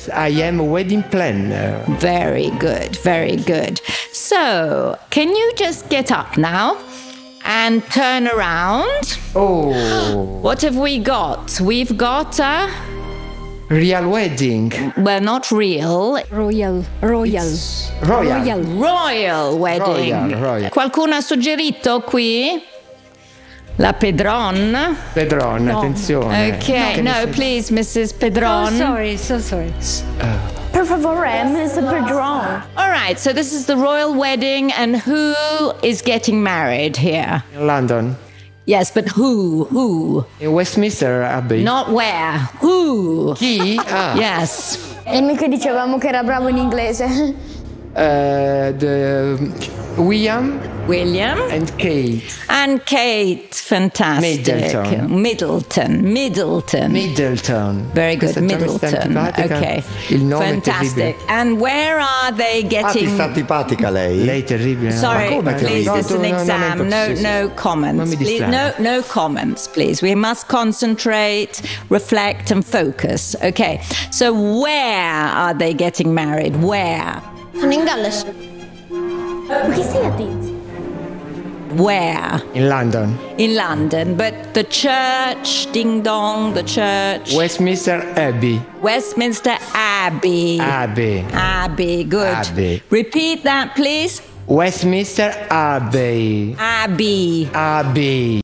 Yes, I am a wedding planner. Very good, very good. So, can you just get up now and turn around? Oh. What have we got? We've got a... real wedding. Well, not real. Royal. Royal wedding. Royal. Qualcuno ha suggerito qui? La Pedron. Pedron, no. Attenzione. Okay, no, please, Mrs. Pedron. So sorry. Per favore, Mrs. Pedron. All right, so this is the royal wedding, and who is getting married here? In London. Yes, but who? Who? In Westminster Abbey. Not where. Who? Chi? Ah. Yes. E noi che dicevamo che era bravo in inglese. William. And Kate. And Kate, fantastic. Middleton. Very good, Middleton. Okay, il nome fantastic. And where are they getting... Ah, ti sta antipatica lei? Lei è terribile. Sorry, please, this is an exam. No comments. Please, no comments, please. We must concentrate, reflect and focus. Okay, so where are they getting married? Where? Sono in Galles. Ma che stai a dire? Where? In London. In London, but the church, ding dong, the church. Westminster Abbey. Good. Abbey. Repeat that, please. Westminster Abbey.